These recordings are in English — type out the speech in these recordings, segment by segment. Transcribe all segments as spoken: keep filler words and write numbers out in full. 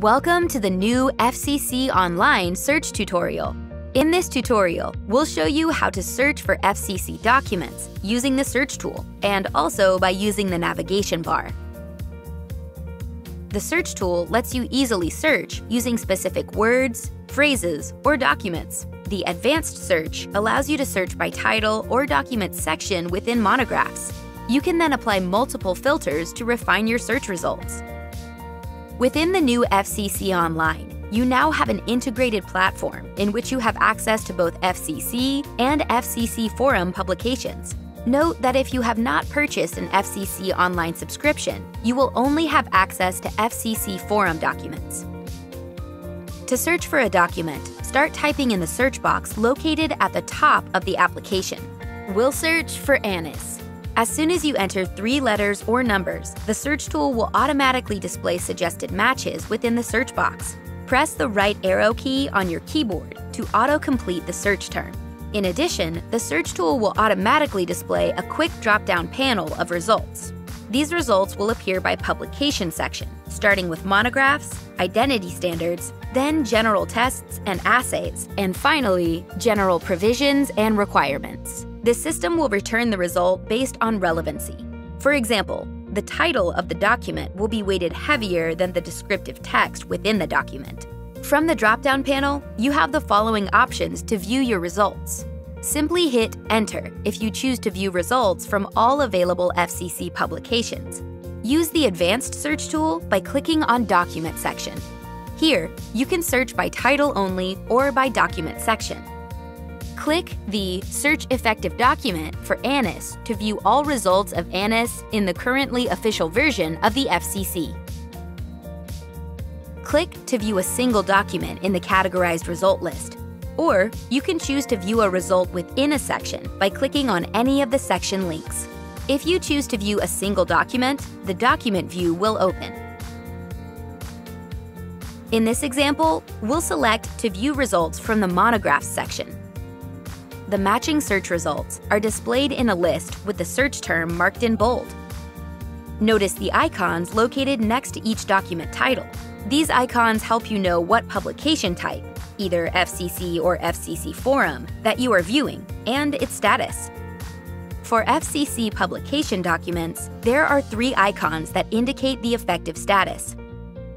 Welcome to the new F C C Online search tutorial. In this tutorial, we'll show you how to search for F C C documents using the search tool and also by using the navigation bar. The search tool lets you easily search using specific words, phrases, or documents. The advanced search allows you to search by title or document section within monographs. You can then apply multiple filters to refine your search results. Within the new F C C Online, you now have an integrated platform in which you have access to both F C C and F C C Forum publications. Note that if you have not purchased an F C C Online subscription, you will only have access to F C C Forum documents. To search for a document, start typing in the search box located at the top of the application. We'll search for ANIS. As soon as you enter three letters or numbers, the search tool will automatically display suggested matches within the search box. Press the right arrow key on your keyboard to auto-complete the search term. In addition, the search tool will automatically display a quick drop-down panel of results. These results will appear by publication section, starting with monographs, identity standards, then general tests and assays, and finally, general provisions and requirements. The system will return the result based on relevancy. For example, the title of the document will be weighted heavier than the descriptive text within the document. From the drop-down panel, you have the following options to view your results. Simply hit Enter if you choose to view results from all available F C C publications. Use the Advanced Search tool by clicking on Document section. Here, you can search by title only or by document section. Click the Search Effective Document for ANIS to view all results of ANIS in the currently official version of the F C C. Click to view a single document in the categorized result list, or you can choose to view a result within a section by clicking on any of the section links. If you choose to view a single document, the document view will open. In this example, we'll select to view results from the Monographs section. The matching search results are displayed in a list with the search term marked in bold. Notice the icons located next to each document title. These icons help you know what publication type, either F C C or F C C Forum, that you are viewing, and its status. For F C C publication documents, there are three icons that indicate the effective status.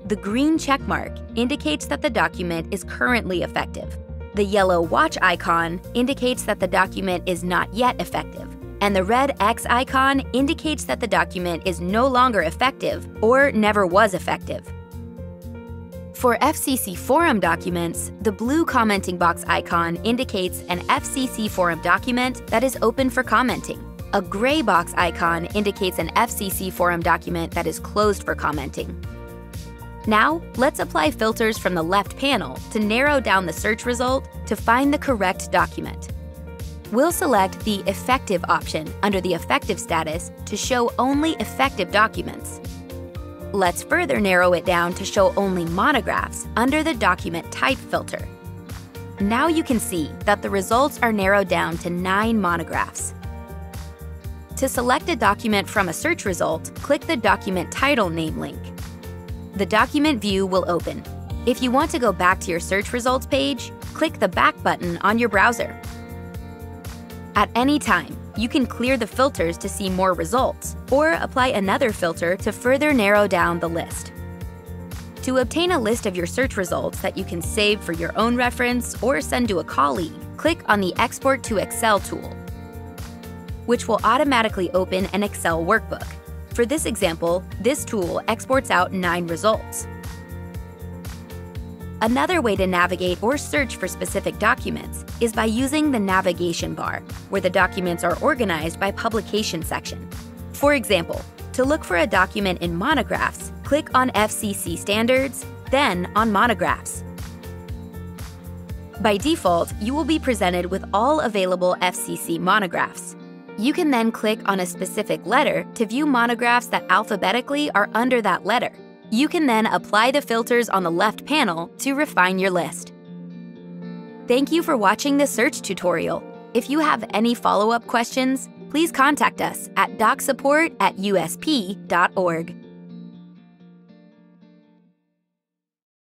The green checkmark indicates that the document is currently effective. The yellow watch icon indicates that the document is not yet effective, and the red X icon indicates that the document is no longer effective or never was effective. For F C C Forum documents, the blue commenting box icon indicates an F C C Forum document that is open for commenting. A gray box icon indicates an F C C Forum document that is closed for commenting. Now, let's apply filters from the left panel to narrow down the search result to find the correct document. We'll select the Effective option under the Effective status to show only effective documents. Let's further narrow it down to show only monographs under the Document Type filter. Now you can see that the results are narrowed down to nine monographs. To select a document from a search result, click the Document Title name link. The document view will open. If you want to go back to your search results page, click the back button on your browser. At any time, you can clear the filters to see more results or apply another filter to further narrow down the list. To obtain a list of your search results that you can save for your own reference or send to a colleague, click on the Export to Excel tool, which will automatically open an Excel workbook. For this example, this tool exports out nine results. Another way to navigate or search for specific documents is by using the navigation bar, where the documents are organized by publication section. For example, to look for a document in monographs, click on F C C Standards, then on Monographs. By default, you will be presented with all available F C C monographs. You can then click on a specific letter to view monographs that alphabetically are under that letter. You can then apply the filters on the left panel to refine your list. Thank you for watching this search tutorial. If you have any follow-up questions, please contact us at docsupport at U S P dot org.